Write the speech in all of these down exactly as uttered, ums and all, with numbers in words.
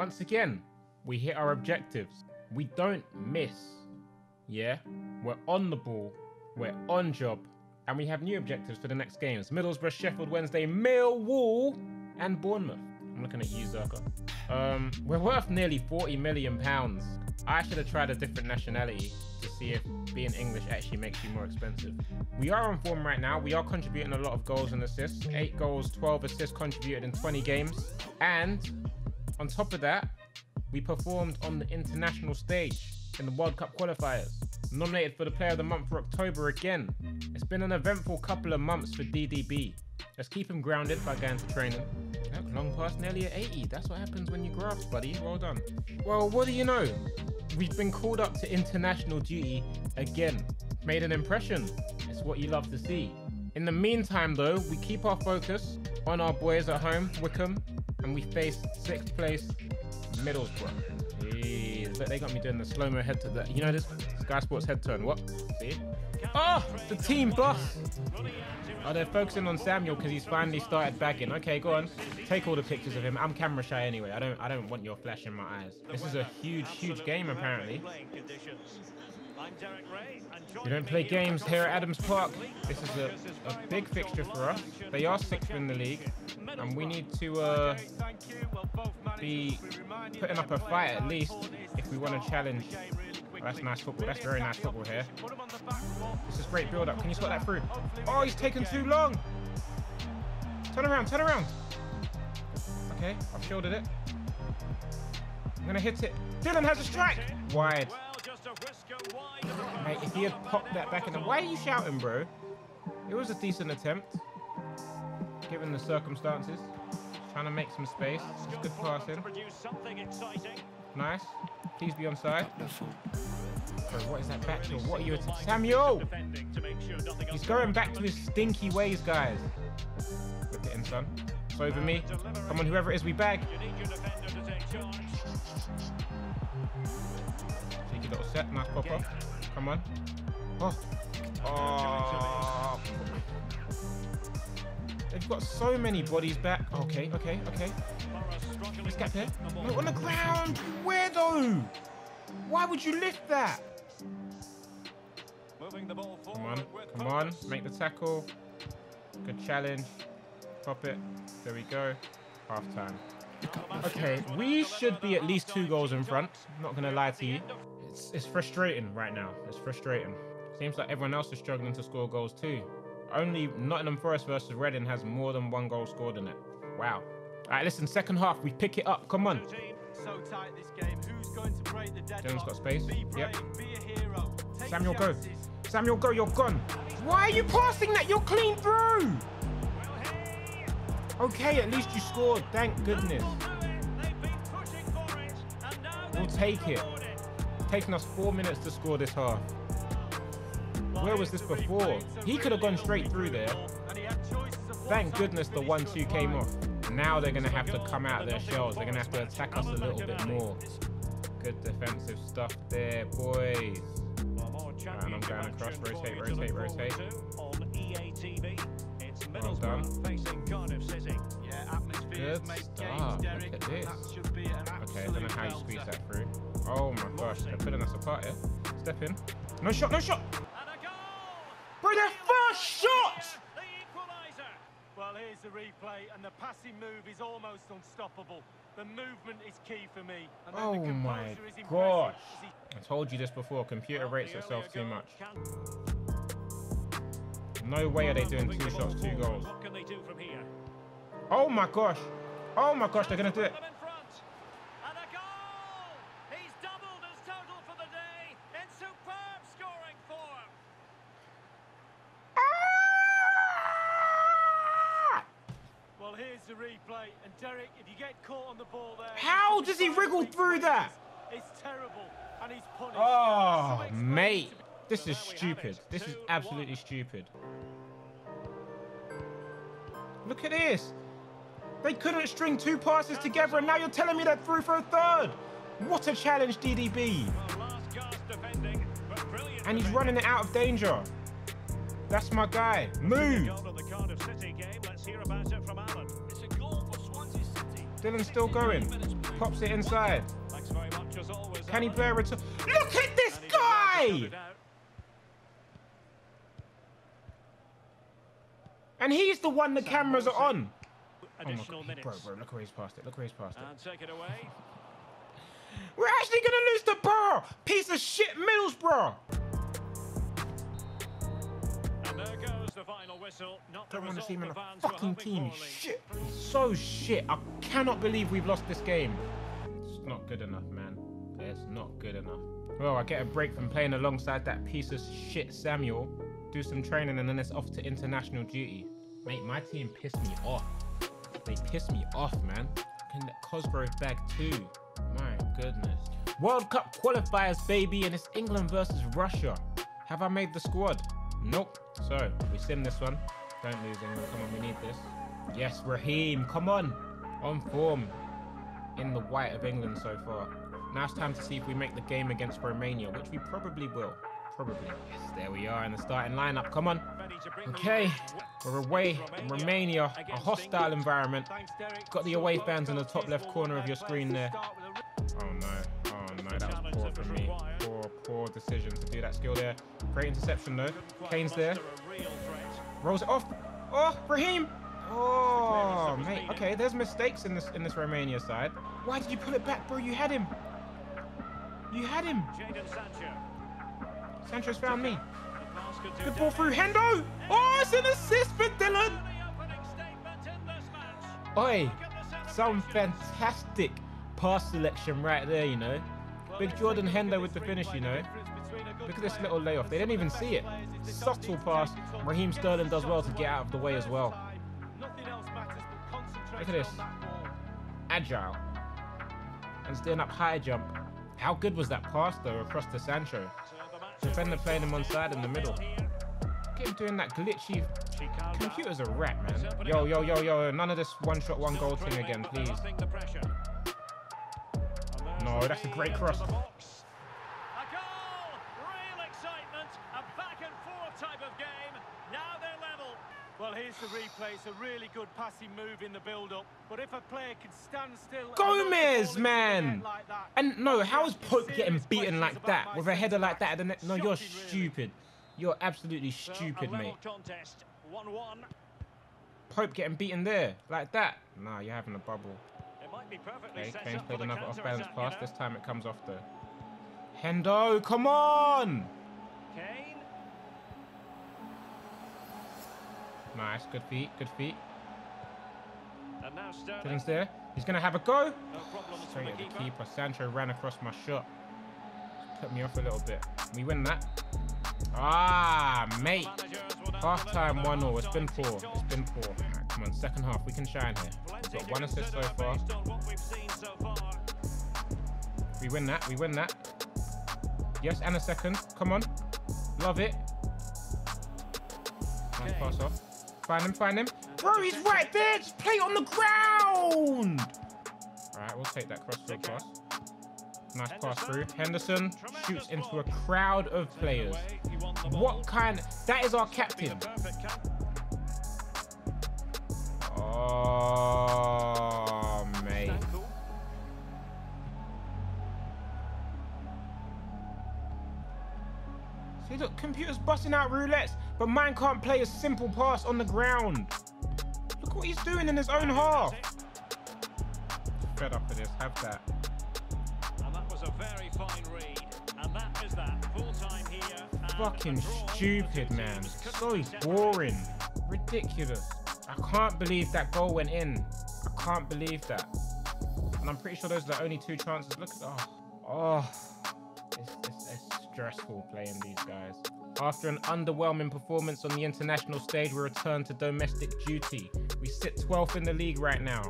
once again, we hit our objectives. We don't miss. Yeah, we're on the ball, we're on job, and we have new objectives for the next games. Middlesbrough, Sheffield Wednesday, Millwall, and Bournemouth. I'm looking at you, Zerka. Um, we're worth nearly forty million pounds. I should have tried a different nationality to see if being English actually makes you more expensive. We are on form right now. We are contributing a lot of goals and assists. Eight goals, twelve assists contributed in twenty games. And on top of that, we performed on the international stage in the World Cup qualifiers. Nominated for the Player of the Month for October again. It's been an eventful couple of months for D D B. Let's keep him grounded by going to training. Look, long past nearly at eighty. That's what happens when you graft, buddy. Well done. Well, what do you know? We've been called up to international duty again. Made an impression. It's what you love to see. In the meantime, though, we keep our focus on our boys at home, Wickham, and we face sixth place Middlesbrough. Jeez, look, they got me doing the slow-mo head to the... You know this Sky Sports head turn, what? See? Oh, the team bus! Oh, they're focusing on Samuel because he's finally started bagging. Okay, go on. Take all the pictures of him. I'm camera shy anyway. I don't I don't want your flash in my eyes. This is a huge, huge game, apparently. We don't play games here at Adams Park. This is a, a big fixture for us. They are sixth in the league, and we need to uh, be putting up a fight at least if we want to challenge. Oh, that's nice football. That's very nice football here. This is great build-up. Can you spot that through? Oh, he's taken too long. Turn around, turn around. Okay, I've shielded it. I'm going to hit it. Dylan has a strike. Wide. Mate, if he had popped that back in the... Why are you shouting, bro? It was a decent attempt, given the circumstances. Trying to make some space. Just good passing. Nice. Please be onside. Bro, what is that back to? What are you... Samuel! He's going back to his stinky ways, guys. Look at him, son. It's over me. Come on, whoever it is, we bag. Take a little set. Nice pop off. Come on. Oh. Oh. They've got so many bodies back. Okay, okay, okay. Let's get there. No, on the ground. Weirdo. Why would you lift that? Come on, come on. Make the tackle. Good challenge. Pop it. There we go. Half time. Okay, we should be at least two goals in front. I'm not going to lie to you. It's, it's frustrating right now. It's frustrating. Seems like everyone else is struggling to score goals too. Only Nottingham Forest versus Reading has more than one goal scored in it. Wow. All right, listen, second half, we pick it up. Come on. So tight this game. Who's going to break the deadlock? Dylan's got space. Be brave, yep. Be a hero. Take Samuel, chances. Go. Samuel, go. You're gone. Why are you passing that? You're clean through. Okay, at least you scored. Thank goodness. We'll take it. Taking us four minutes to score this half. Where was this before? He could have gone straight through there. Thank goodness the one two came off. Now they're going to have to come out of their shells. They're going to have to attack us a little bit more. Good defensive stuff there, boys. And I'm going to cross, rotate, rotate, rotate. Well done. Good stuff. Look at this. Okay, I don't know how you squeeze that through. Oh my gosh, they're putting us apart here. Step in. No shot, no shot! Bro, their first shot! Well, here's the replay, and the passing move is almost unstoppable. The movement is key for me. And oh the my gosh. I told you this before, computer rates itself too much. No way are they doing two shots, two goals. What can they do from here? Oh my gosh. Oh my gosh, they're going to do it. And Derek, if you get caught on the ball there, how does he wriggle through that? It's terrible, and he's punished. Oh, mate, this is stupid. This is absolutely stupid. Look at this. They couldn't string two passes together, and now you're telling me they're through for a third. What a challenge, D D B. And he's running it out of danger. That's my guy. Move. Dylan's still going. pops it inside. Thanks very much, as always. Can he play a return? Look at this guy! And he's the one the cameras are on. Additional oh minutes. Bro, bro, look where he's passed it. Look where he's passed it. And take it away. We're actually going to lose the ball. Piece of shit, Middlesbrough. And there goes the final whistle. Not Don't the want to see him in a fucking team. Shit. So shit. I cannot believe we've lost this game. It's not good enough, man. It's not good enough. Well, I get a break from playing alongside that piece of shit, Samuel. Do some training and then it's off to international duty. Mate, my team pissed me off. They pissed me off, man. Fucking Cosgrove bag too. My goodness. World Cup qualifiers, baby, and it's England versus Russia. Have I made the squad? Nope. So, we sim this one. Don't lose, England. Come on, we need this. Yes, Raheem, come on. On form. In the white of England so far. Now it's time to see if we make the game against Romania, which we probably will. Probably. Yes, there we are in the starting lineup. Come on. Okay, we're away in Romania, a hostile environment. Got the away fans in the top left corner of your screen there. Oh no, oh no, that was poor from me. Poor, poor decision to do that skill there. Great interception though. Kane's there. Rolls it off. Oh, Raheem. Oh, mate. Okay, there's mistakes in this in this Romania side. Why did you pull it back, bro? You had him. You had him. Sancho's found me. Good ball through Hendo. Oh, it's an assist for Dylan. Oi, some fantastic pass selection right there, you know. Big Jordan Hendo with the finish, you know. Look at this little layoff. They didn't even see it. Subtle pass. Raheem Sterling does well to get out of the way as well. Look at this. Agile. And staying up high jump. How good was that pass, though, across to Sancho? Defender playing him onside in the middle. Look at him doing that glitchy. Computer's a rat, man. Yo, yo, yo, yo. None of this one shot, one goal thing again, please. No, that's a great cross. A goal. Real excitement. A back and forth type of game. Now they're level. Well, here's the replay. It's a really good passing move in the build-up. But if a player can stand still... Gomez, man! Like that, and no, how is Pope getting beaten like that? With a header like that at the net? No, you're stupid. You're absolutely stupid, mate. Pope getting beaten there, like that. Nah, you're having a bubble. Okay, Kane's played another off-balance pass. This time it comes off, though. Hendo, come on! Kane. Nice, good feet, good feet. And now Sterling's there. He's going to have a go. No Straight at the keeper. keeper. Sancho ran across my shot. Cut me off a little bit. We win that. Ah, mate. Half-time one all. It's been four. It's been four. Right, come on, second half. We can shine here. We've got one assist so far. We win that. We win that. Yes, and a second. Come on. Love it. Nice pass off. Find him, find him. Bro, he's right there. Just play on the ground. All right, we'll take that crossfield pass. Nice pass through. Henderson shoots into a crowd of players. What kind? That is our captain. Oh, mate. See, look, computer's busting out roulettes. But mine can't play a simple pass on the ground. Look what he's doing in his own half. Fed up with this, have that. And that was a very fine read. And that is that. Full time here. Fucking stupid, man. So boring. Ridiculous. I can't believe that goal went in. I can't believe that. And I'm pretty sure those are the only two chances. Look at that. Oh. Oh. It's, it's, it's stressful playing these guys. After an underwhelming performance on the international stage, we return to domestic duty. We sit twelfth in the league right now,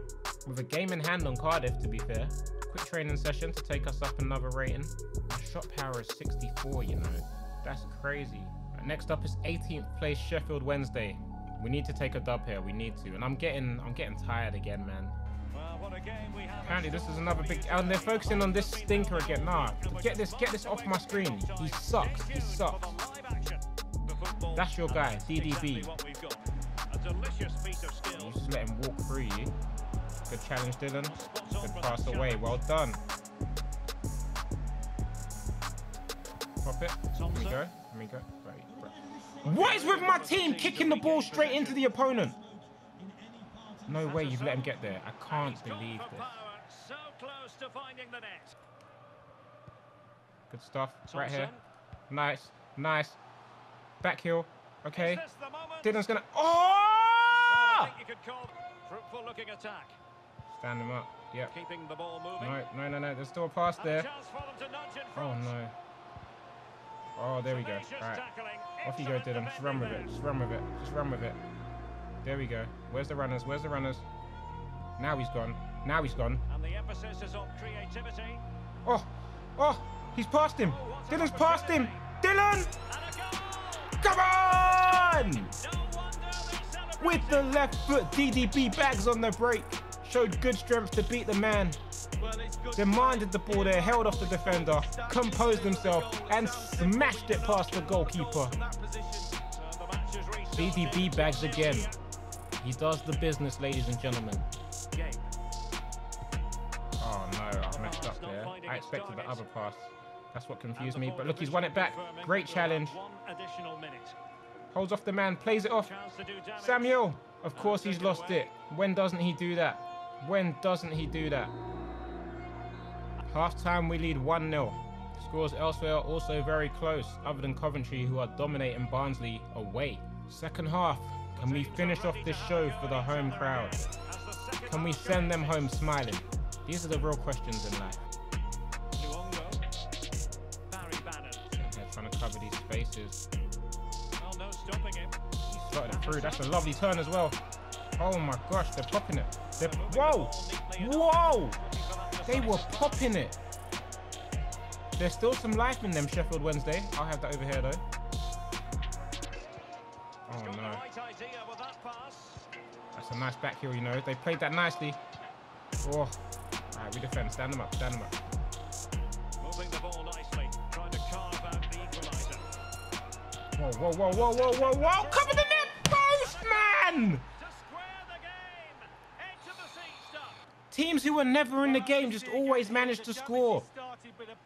with a game in hand on Cardiff, to be fair. Quick training session to take us up another rating. Our shot power is sixty-four, you know. That's crazy. Right, next up is eighteenth place Sheffield Wednesday. We need to take a dub here. We need to. And I'm getting, I'm getting tired again, man. Apparently this is another big, and they're focusing on this stinker again. Nah, get this, get this off my screen. He sucks, he sucks. That's your guy, D D B. You just let him walk through you. Good challenge, Dylan. Good pass away. Well done. Pop it. Here we go. Here we go. What is with my team kicking the ball straight into the opponent? No way you've let him get there. I can't believe this. So close to finding the net. Good stuff. Right here. Nice. Nice. Back heel. Okay. Dylan's gonna. Oh! Fruitful looking attack. Stand him up. Yeah. Keeping the ball moving. No, no, no, no. There's still a pass there. Oh no. Oh, there we go. All right. Off you go, Dylan. Just run with it. Just run with it. Just run with it. There we go. Where's the runners? Where's the runners? Now he's gone. Now he's gone. And the emphasis is on creativity. Oh, oh, he's passed him. Oh, Dylan's passed him. Dylan! Come on! No with the left foot, D D B bags on the break. Showed good strength to beat the man. Well, demanded the ball there, held off the defender, composed himself, and smashed it past the goalkeeper. D D B bags again. He does the business, ladies and gentlemen. Oh no, I've messed up there. I expected the other pass. That's what confused me. But look, he's won it back. Great challenge. Holds off the man, plays it off. Samuel, of course he's lost it. When doesn't he do that? When doesn't he do that? Half time, we lead one nil. Scores elsewhere are also very close, other than Coventry, who are dominating Barnsley away. Second half, can we finish off this show for the home crowd? Can we send them home smiling? These are the real questions in life. They're trying to cover these spaces. He slotted it through. That's a lovely turn as well. Oh my gosh, they're popping it. They're... Whoa! Whoa! They were popping it. There's still some life in them, Sheffield Wednesday. I'll have that over here, though. Oh, no. That's a nice back heel, you know. They played that nicely. Oh. All right, we defend. Stand them up. Stand them up. Moving the ball nicely. Trying to carve out the equalizer. Whoa, whoa, whoa, whoa, whoa, whoa, whoa. Cover the net post, man! Teams who were never in the game just always manage to score.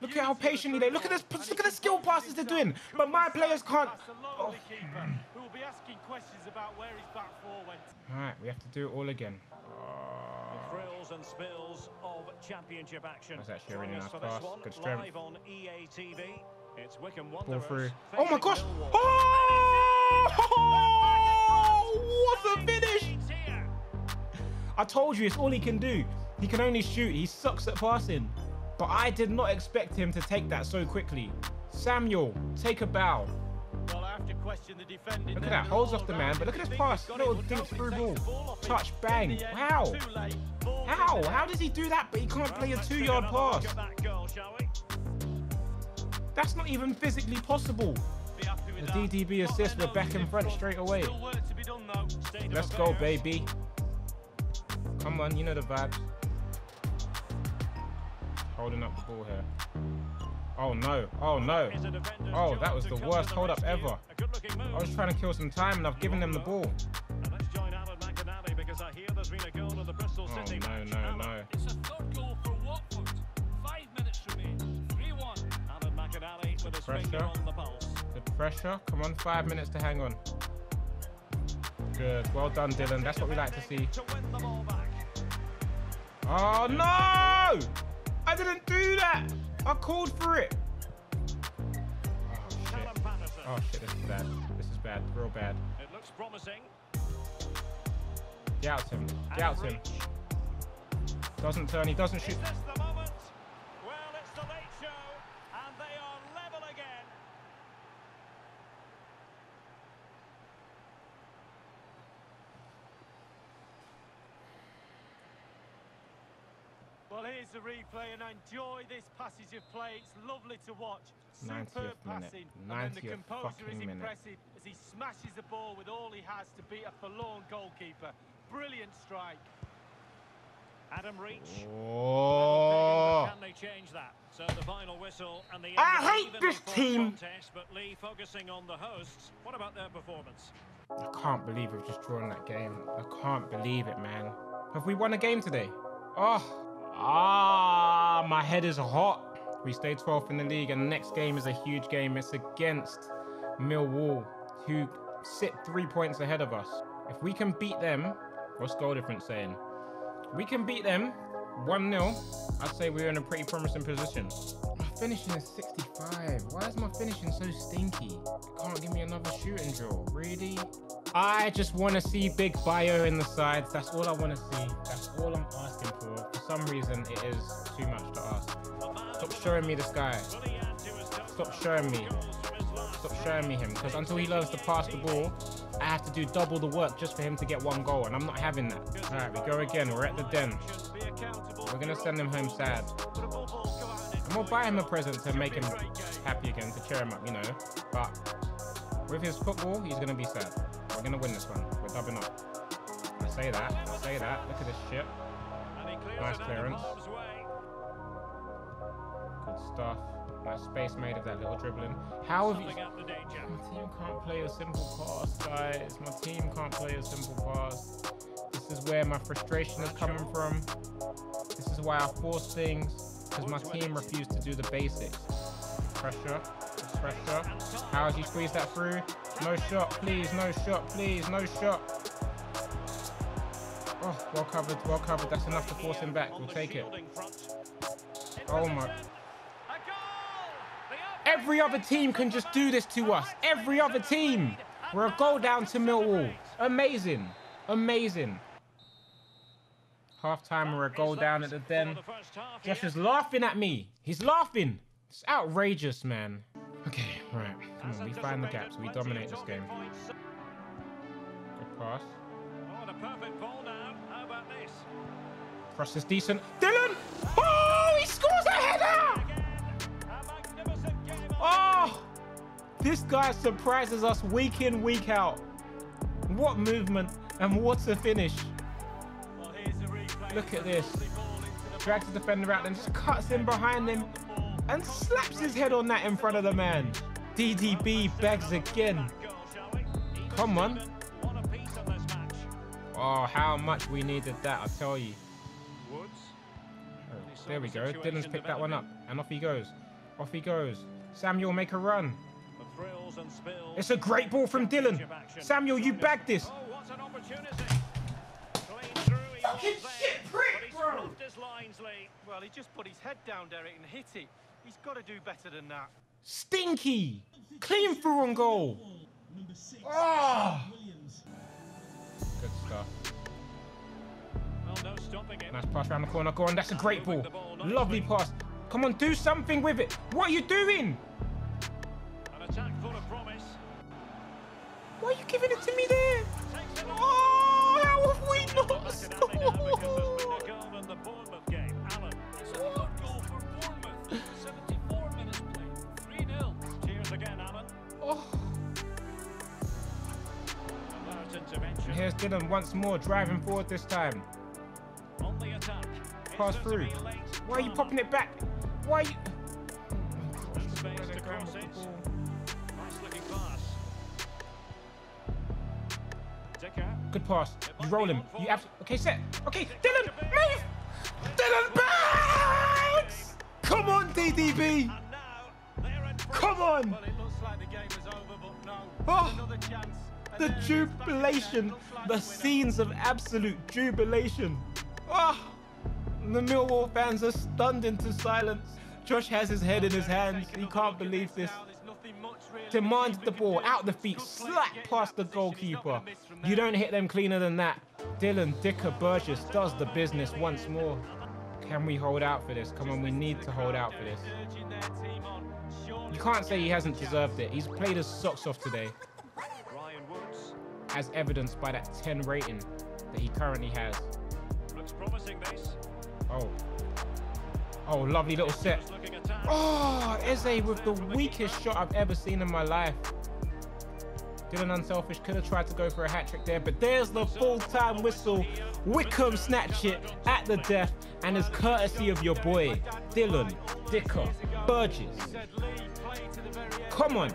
Look at how patiently they... Look at this. Look at the skill passes they're doing. But my players can't... Oh. All right, we have to do it all again. The thrills and spills of championship action. That's actually a really nice pass. Good strength. Ball through. Oh, my gosh. Oh! What a finish! I told you, it's all he can do. He can only shoot. He sucks at passing. But I did not expect him to take that so quickly. Samuel, take a bow. Well, I have to question the defending. Look at that. Holds off the man. But look at his pass. Little dink through ball. Touch, bang. Wow. How? How does he do that? But he can't play a two-yard pass. That's not even physically possible. The D D B assist. We're back in front straight away. Let's go, baby. Come on, you know the vibes. Holding up the ball here. Oh no, oh no. Oh, that was the worst hold up ever. I was trying to kill some time and I've given them the ball. Oh no, no, no. It's a third goal for Watford. Five minutes remain. three one. Good pressure. Good pressure. Come on, five minutes to hang on. Good. Well done, Dylan. That's what we like to see. Oh no! I didn't do that! I called for it! Oh shit. Oh shit, this is bad. This is bad. Real bad. It looks promising. Doubt him. Doubt him. Doesn't turn, he doesn't shoot. Well, here's the replay, and I enjoy this passage of play. It's lovely to watch. Superb passing. And the composure is impressive as he smashes the ball with all he has to beat a forlorn goalkeeper. Brilliant strike. Adam Reach. Oh. Can they change that? So the final whistle and the end. I hate this team. Contest, but Lee focusing on the hosts. What about their performance? I can't believe we've just drawn that game. I can't believe it, man. Have we won a game today? Oh, ah, my head is hot. We stay twelfth in the league, and the next game is a huge game. It's against Millwall, who sit three points ahead of us. If we can beat them, what's goal difference saying? We can beat them one nil. I'd say we're in a pretty promising position. My finishing is sixty-five. Why is my finishing so stinky? It can't give me another shooting drill, really? I just want to see Big Bio in the sides. That's all I want to see. That's all I'm asking for. For some reason, it is too much to ask. Stop showing me this guy. Stop showing me. Stop showing me him. Because until he learns to pass the ball, I have to do double the work just for him to get one goal, and I'm not having that. All right, we go again. We're at the Den. We're going to send him home sad. And we'll buy him a present to make him happy again, to cheer him up, you know. But with his football, he's going to be sad. We're going to win this one. We're dubbing up. I say that. I say that. Look at this shit. Nice clearance. Good stuff. That space made of that little dribbling. How have you... My team can't play a simple pass, guys. My team can't play a simple pass. This is where my frustration is coming from. This is why I force things, because my team refused to do the basics. Pressure, pressure. How has he squeezed that through? No shot, please, no shot, please, no shot. Oh, well covered, well covered. That's enough to force him back. We'll take it. Oh my... Every other team can just do this to us. Every other team. We're a goal down to Millwall. Amazing. Amazing. Half time, we're a goal down at the Den. Josh is laughing at me. He's laughing. It's outrageous, man. Okay, right. Come on, we find the gaps. We dominate this game. Good pass. Cross is decent. Dylan! Oh, he scores a header! Oh, this guy surprises us week in, week out. What movement and what a finish. Well, here's a replay. Look at this. Drags the defender out and just cuts in behind him and slaps his head on that in front of the man. D D B begs again. Come on. Oh, how much we needed that, I tell you. Oh, there we go. Dylan's picked that one up. And off he goes. Off he goes. Samuel, make a run. It's a great ball from Dylan. Samuel, you bagged this. Fucking shit, prick, bro. Well, he just put his head down, Derek, and hit it. He's got to do better than that. Stinky. Clean through on goal. Ah. Oh. Good stuff. Well, no stopping it. Nice pass around the corner. Go on, that's a great ball. Lovely pass. Come on, do something with it. What are you doing? An attack full of promise. Why are you giving it to me there? Oh, how have we not scored? Oh. And here's Dylan once more, driving forward this time. On the attack. Pass through. Why are you popping it back? Why are you... Space to cross it. Nice looking pass. Good pass. You roll him. You abs okay, set. Okay, Dylan, move! Dylan, bounce! Come on, D D B! Come on! Oh, the jubilation. The scenes of absolute jubilation. Oh! The Millwall fans are stunned into silence. Josh has his head in his hands. He can't believe this. Demanded the ball, out the feet, slap past the goalkeeper. You don't hit them cleaner than that. Dylan Dicker Burgess does the business once more. Can we hold out for this? Come on, we need to hold out for this. You can't say he hasn't deserved it. He's played his socks off today. As evidenced by that ten rating that he currently has. Looks promising, this. Oh. Oh, lovely little set. Oh, Eze with the weakest shot I've ever seen in my life. Dylan unselfish, could have tried to go for a hat-trick there, but there's the full-time whistle. Wickham snatch it at the death, and is courtesy of your boy, Dylan Dicker Burgess. Come on.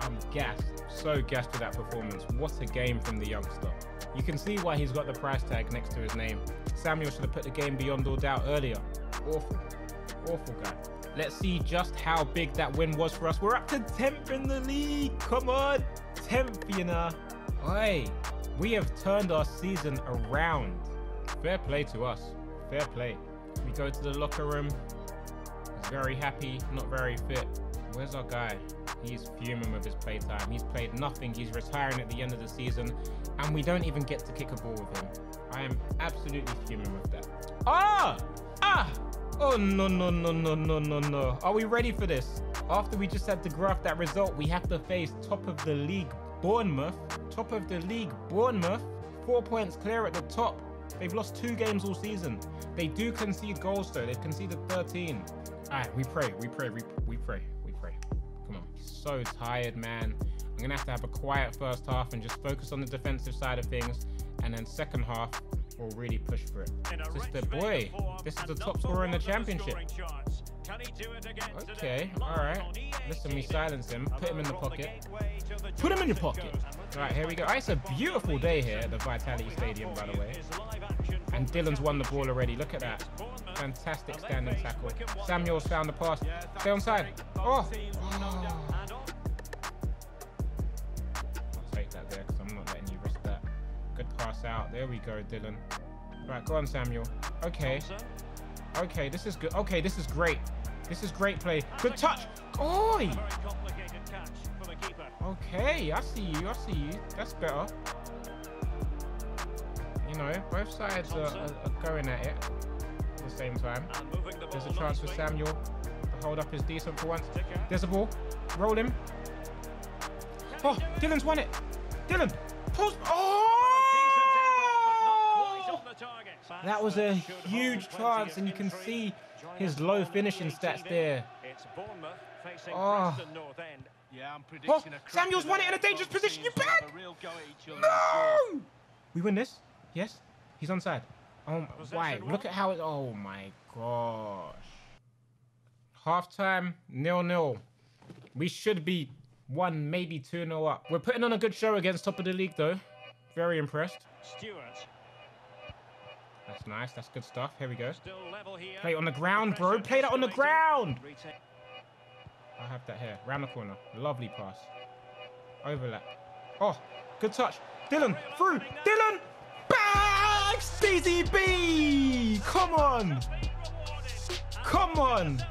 I'm gassed. So gassed with that performance. What a game from the youngster. You can see why he's got the price tag next to his name. Samuel should have put the game beyond all doubt earlier. Awful. Awful guy. Let's see just how big that win was for us. We're up to tenth in the league. Come on. tenth, you know. Oi. We have turned our season around. Fair play to us. Fair play. We go to the locker room. He's very happy, not very fit. Where's our guy? He's fuming with his playtime. He's played nothing. He's retiring at the end of the season. And we don't even get to kick a ball with him. I am absolutely fuming with that. Ah! Ah! Oh, no, no, no, no, no, no, no. Are we ready for this? After we just had to graft that result, we have to face top of the league Bournemouth. Top of the league Bournemouth. Four points clear at the top. They've lost two games all season. They do concede goals, though. They've conceded thirteen. All right, we pray, we pray, we, we pray, we pray. Come on. So tired, man. I'm going to have to have a quiet first half and just focus on the defensive side of things. And then second half, we'll really push for it. This is the boy. This is the top scorer in the championship. Okay, all right. Listen, we silence him. Put him in the pocket. Put him in your pocket. All right, here we go. Oh, it's a beautiful day here at the Vitality Stadium, by the way. And Dylan's won the ball already. Look at that. Fantastic standing tackle. Samuel's found the pass. Stay onside. Oh! Oh. I'll take that there because I'm not letting you risk that. Good pass out. There we go, Dylan. All right, go on, Samuel. Okay. Okay, this is good. Okay, this is great. This is great play. Good touch. Oi! Okay, I see you. I see you. That's better. You know, both sides are, are going at it at the same time. There's a chance for Samuel. The hold up is decent for once. There's a ball. Roll him. Oh, Dylan's won it. Dylan. Pulls. Oh! That was a huge chance, and you can see his low finishing stats there. Oh, oh Samuel's won it in a dangerous position. You back? No! We win this? Yes? He's onside. Oh, why? Look at how it... Oh, my gosh. Half-time, nil nil. We should be one, maybe two nil up. We're putting on a good show against top of the league, though. Very impressed. Stewart. That's nice. That's good stuff. Here we go. Play on the ground, bro. Play that on the ground. I have that here. Round the corner. Lovely pass. Overlap. Oh, good touch. Dylan through. Dylan back. C Z B. Come on. Come on.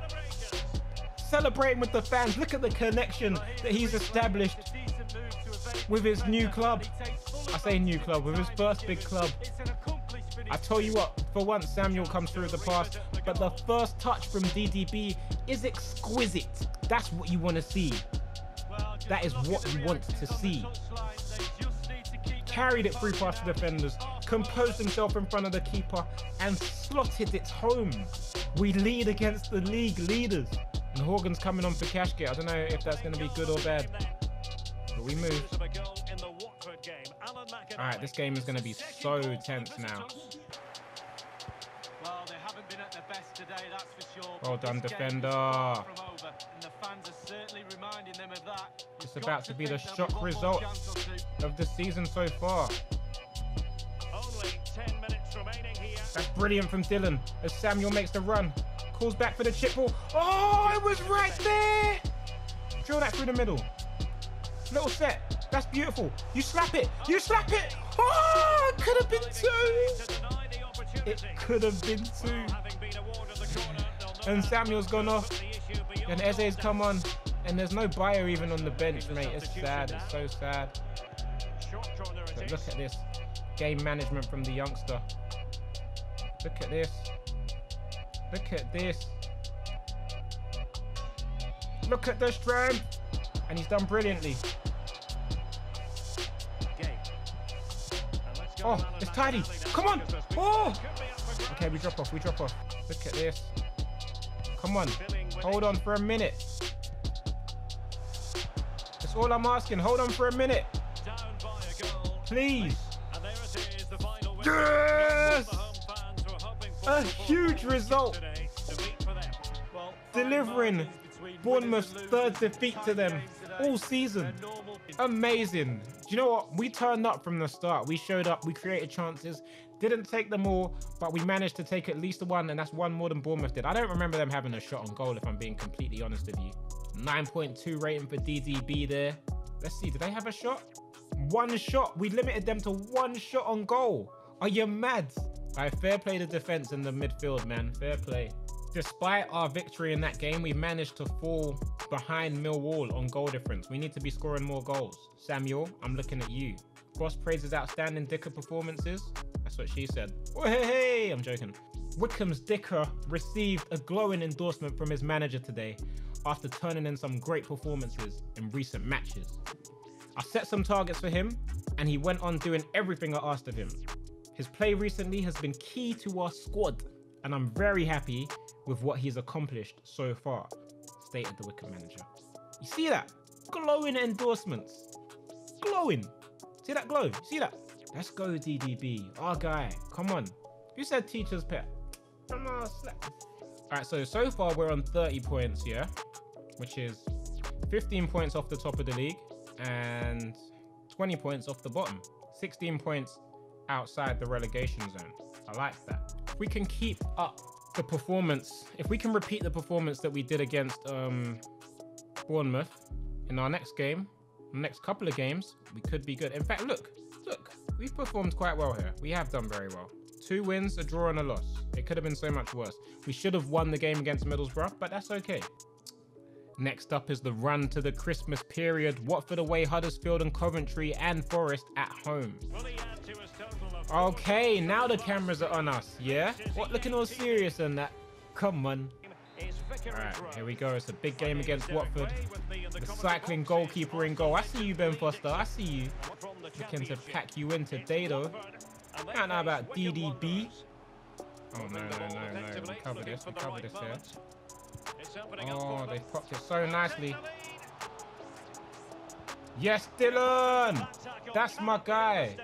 Celebrating with the fans. Look at the connection that he's established with his new club. I say new club. With his first big club. I tell you what, for once Samuel comes through the pass, but the first touch from D D B is exquisite. That's what you want to see. That is what you want to see. Carried it through past the defenders, composed himself in front of the keeper, and slotted it home. We lead against the league leaders. And Morgan's coming on for Cashgate. I don't know if that's going to be good or bad. But we move. Alright, this game is going to be so tense now. Well, they haven't been at their best today, that's for sure. Well done, defender. It's about to be the shock result of the season so far. That's brilliant from Dylan as Samuel makes the run. Calls back for the chip ball. Oh, it was right there! Drill that through the middle. Little set. That's beautiful. You slap it. You slap it. Oh, it could have been two. It could have been two. And Samuel's gone off. And Eze's come on. And there's no buyer even on the bench, mate. It's sad. It's so sad. But look at this. Game management from the youngster. Look at this. Look at this. Look at the strength. And he's done brilliantly. Oh, it's tidy. Come on. Oh. Okay, we drop off. We drop off. Look at this. Come on. Hold on for a minute. That's all I'm asking. Hold on for a minute. Please. Yes! A huge result. Delivering Bournemouth's third defeat to them. all season. Amazing. Do you know what? We turned up from the start. We showed up. We created chances. Didn't take them all, but we managed to take at least one, and that's one more than Bournemouth did. I don't remember them having a shot on goal, if I'm being completely honest with you. nine point two rating for D D B there. Let's see. Did they have a shot? One shot. We limited them to one shot on goal. Are you mad? All right, fair play to defense in the midfield, man. Fair play. Despite our victory in that game, we managed to fall behind Millwall on goal difference. We need to be scoring more goals. Samuel, I'm looking at you. Cross praises outstanding Dicker performances. That's what she said. Oh, hey, hey, I'm joking. Wickham's Dicker received a glowing endorsement from his manager today after turning in some great performances in recent matches. I set some targets for him, and he went on doing everything I asked of him. His play recently has been key to our squad, and I'm very happy with what he's accomplished so far, stated the Wickham manager. You see that? Glowing endorsements. Glowing. See that glow? See that? Let's go, D D B. Our guy. Come on. Who said teacher's pet? Come on, slap. All right, so, so far we're on thirty points, yeah? Which is fifteen points off the top of the league and twenty points off the bottom. sixteen points outside the relegation zone. I like that. If we can keep up the performance, if we can repeat the performance that we did against um, Bournemouth in our next game, the next couple of games, we could be good. In fact, look, look, we've performed quite well here. We have done very well. Two wins, a draw and a loss. It could have been so much worse. We should have won the game against Middlesbrough, but that's okay. Next up is the run to the Christmas period. Watford away, Huddersfield and Coventry, and Forest at home. Okay, now the cameras are on us, yeah? What, looking all serious on that? Come on. All right, here we go. It's a big game against Watford. The cycling goalkeeper in goal. I see you, Ben Foster. I see you. Looking to pack you in today, though. I don't know about D D B. Oh, no, no, no, no. We cover this. We cover this here. Oh, they popped it so nicely. Yes, Dylan! That's my guy.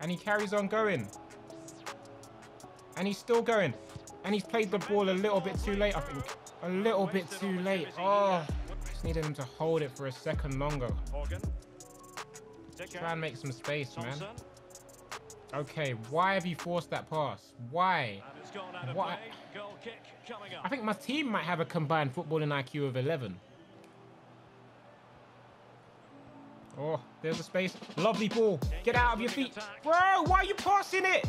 And he carries on going. And he's still going. And he's played the ball a little bit too late, I think. A little bit too late. Oh, just needed him to hold it for a second longer. Try and make some space, man. Okay, why have you forced that pass? Why? What? I think my team might have a combined footballing I Q of eleven. Oh, there's a space. Lovely ball. Get out of your feet. Bro, why are you passing it?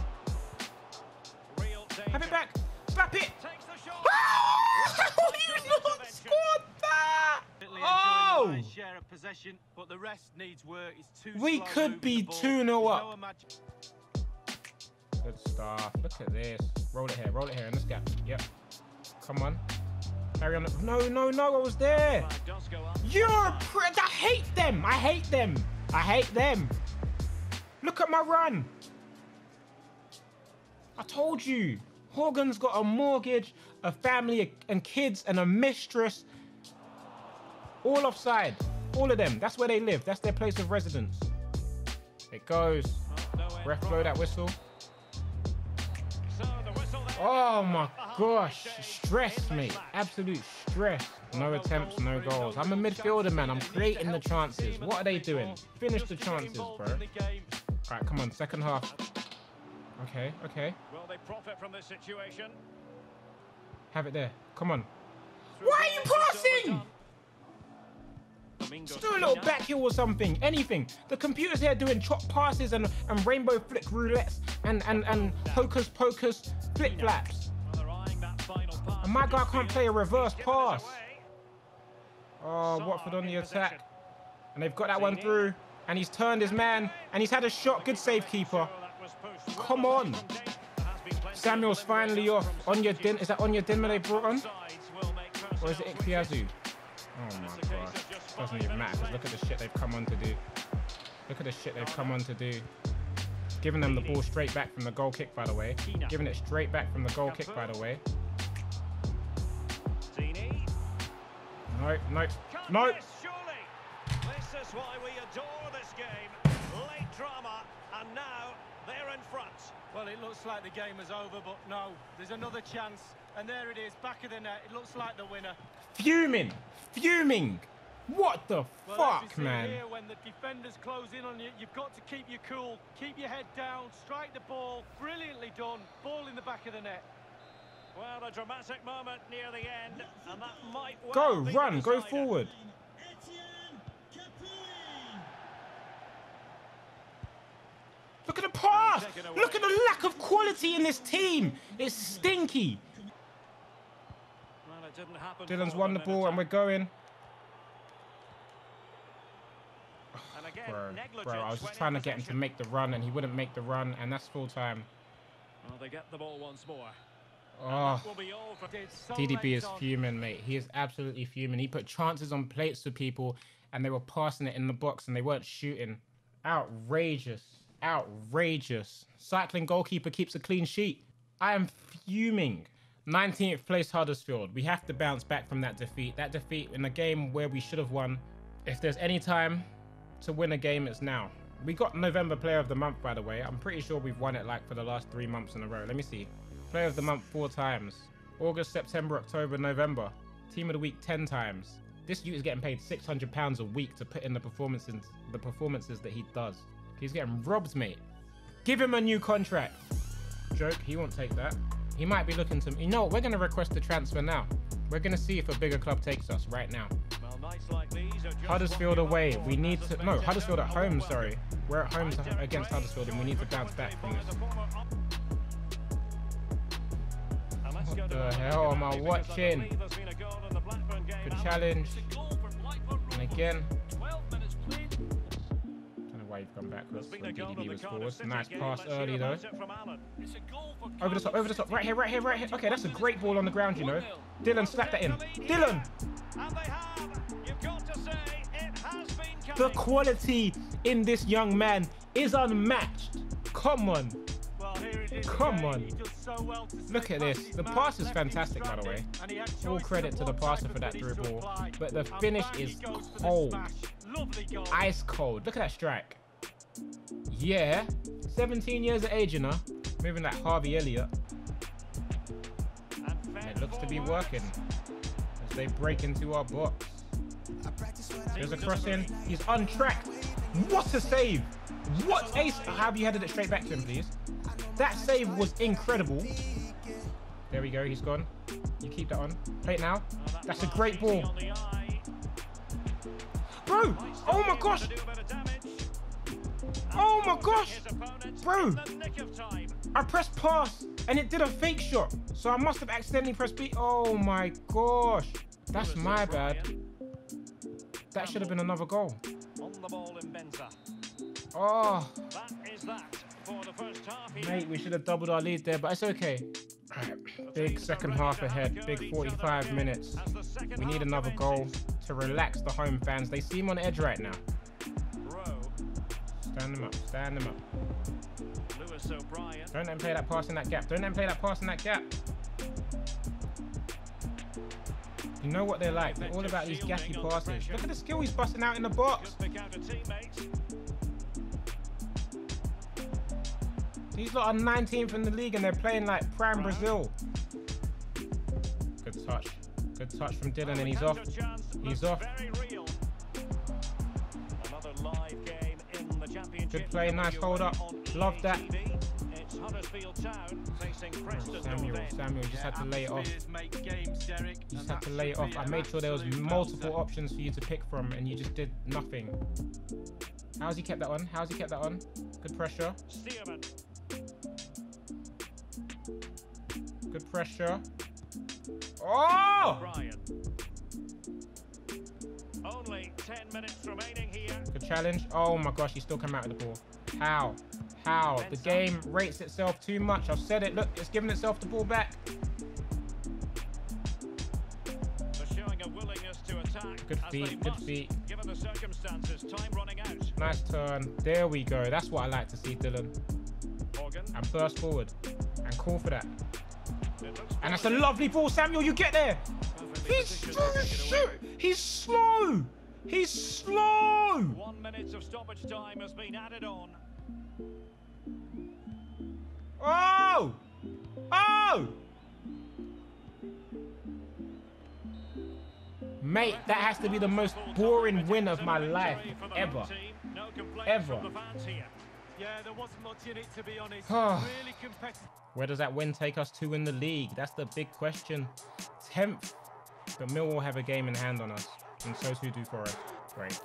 Have it back. Slap it. Ah! You not scored that! Oh! We could be two nil up. Good stuff. Look at this. Roll it here. Roll it here in this gap. Yep. Come on. Carry on. No, no, no. I was there. You're a prick. I hate them. I hate them. I hate them. Look at my run. I told you. Morgan's got a mortgage, a family, and kids, and a mistress. All offside. All of them. That's where they live. That's their place of residence. It goes. Ref blow that whistle. Oh my gosh, stress, mate. Absolute stress. No attempts, no goals. I'm a midfielder, man. I'm creating the chances. What are they doing? Finish the chances, bro. All right, come on, second half. Okay, okay. Will they profit from this situation? Have it there. Come on. Why are you passing? Just do a little back heel or something. Anything. The computer's here doing chop passes and, and rainbow flick roulettes and, and, and hocus pocus. Flip flaps. And my guy can't play a reverse pass. Oh, Watford on the attack. And they've got that one through. And he's turned his man. And he's had a shot. Good save, keeper. Come on. Samuel's finally off. On your din. Is that on your din they brought on? Or is it Ikpiazu? Oh my gosh. Doesn't even matter. Because look at the shit they've come on to do. Look at the shit they've come on to do. Giving them the ball straight back from the goal kick, by the way. Giving it straight back from the goal kick, by the way. Nope, nope, nope. This is why we adore this game. Late drama, and now They're in front. Well, it looks like the game is over, but no, there's another chance. And there it is, back of the net. It looks like the winner. Fuming. Fuming. What the well, fuck, man? Here, when the defenders close in on you, you've got to keep your cool. Keep your head down. Strike the ball. Brilliantly done. Ball in the back of the net. Well, a dramatic moment near the end. And that might well Go, run. Go forward. Look at the pass. Look at the lack of quality in this team. It's stinky. Well, it didn't happen. Dylan's won the ball and we're going. And again, bro, bro, I was just trying to get him to make the run and he wouldn't make the run, and that's full time. Well, they get the ball once more. Oh, D D B is fuming, mate. He is absolutely fuming. He put chances on plates to people and they were passing it in the box and they weren't shooting. Outrageous. Outrageous. Cycling goalkeeper keeps a clean sheet. I am fuming. nineteenth place Huddersfield. We have to bounce back from that defeat. That defeat in a game where we should have won. If there's any time to win a game, it's now. We got November Player of the Month, by the way. I'm pretty sure we've won it like for the last three months in a row. Let me see. Player of the Month four times. August, September, October, November. Team of the Week ten times. This dude is getting paid six hundred pounds a week to put in the performances, the performances that he does. He's getting robbed, mate. Give him a new contract. Joke, he won't take that. He might be looking to... You know what? We're going to request a transfer now. We're going to see if a bigger club takes us right now. Well, nights like these are just Huddersfield away. We need to... No, Huddersfield at home, sorry. We're at home to, against Huddersfield and we need to bounce back from this. What the hell am I watching? Good challenge. And again... You've gone backwards. D D B was forwards. Nice pass early though. Over the top, over the top. Right here, right here, right here. Okay, that's a great ball on the ground, you know. Dylan, slap that in. Dylan! The quality in this young man is unmatched. Come on. Come on. Look at this. The pass is fantastic, by the way. All credit to the passer for that dribble. But the finish is cold. Ice cold. Look at that strike. Yeah, seventeen years of age, you know. Moving like Harvey Elliott. And it looks to be working as they break into our box. There's a cross in. He's untracked. What a save! What a save! Have you headed it straight back to him, please? That save was incredible. There we go. He's gone. You keep that on. Play it now. That's a great ball, bro. Oh my gosh. Oh my gosh, bro! I pressed pass and it did a fake shot, so I must have accidentally pressed B. Oh my gosh, that's my bad. That should have been another goal. Oh, mate, we should have doubled our lead there, but it's okay. Right. Big second half ahead. Big forty-five minutes. We need another goal to relax the home fans. They seem on edge right now. Stand them up. Stand them up. Lewis O'Brien. Don't let him play that pass in that gap. Don't let him play that pass in that gap. You know what they're like. They're all about these gassy passes. Look at the skill he's busting out in the box. These lot are nineteenth in the league and they're playing like prime Brazil. Good touch. Good touch from Dylan and he's off. He's off. Good play, nice hold up. Love that. Samuel, Samuel, you just had to lay it off. You just had to lay it off. I made sure there was multiple options for you to pick from and you just did nothing. How's he kept that on? How's he kept that on? Good pressure. Good pressure. Oh! Only ten minutes remaining here. Good challenge. Oh my gosh, he still came out with the ball. How? How? The game rates itself too much. I've said it. Look, it's giving itself the ball back. Good feet, good feet. Given the circumstances, time running out. Nice turn. There we go. That's what I like to see, Dylan. Morgan. And burst forward. And call for that. And that's a lovely ball, Samuel. You get there. He's slow as shit. He's slow. He's slow. One minute of stoppage time has been added on. Oh! Oh! Mate, that has to be the most boring win of my life ever. Ever. Yeah, there wasn't much in it, to be honest. Really competitive. Where does that win take us to in the league? That's the big question. tenth. But Millwall have a game in hand on us, and so too do Forest. Great.